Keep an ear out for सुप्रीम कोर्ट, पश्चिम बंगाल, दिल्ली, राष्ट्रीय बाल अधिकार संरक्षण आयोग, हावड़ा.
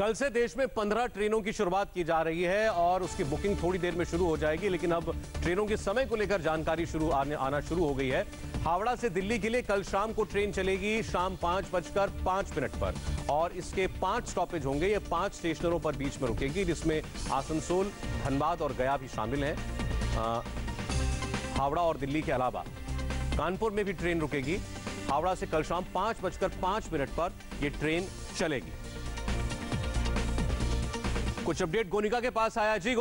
कल से देश में 15 ट्रेनों की शुरुआत की जा रही है और उसकी बुकिंग थोड़ी देर में शुरू हो जाएगी, लेकिन अब ट्रेनों के समय को लेकर जानकारी आना शुरू हो गई है। हावड़ा से दिल्ली के लिए कल शाम को ट्रेन चलेगी शाम 5:05 पर और इसके 5 स्टॉपेज होंगे। ये 5 स्टेशनों पर बीच में रुकेगी, जिसमें आसनसोल, धनबाद और गया भी शामिल हैं। हावड़ा और दिल्ली के अलावा कानपुर में भी ट्रेन रुकेगी। हावड़ा से कल शाम 5:05 पर यह ट्रेन चलेगी। कुछ अपडेट गोनिका के पास आया जी।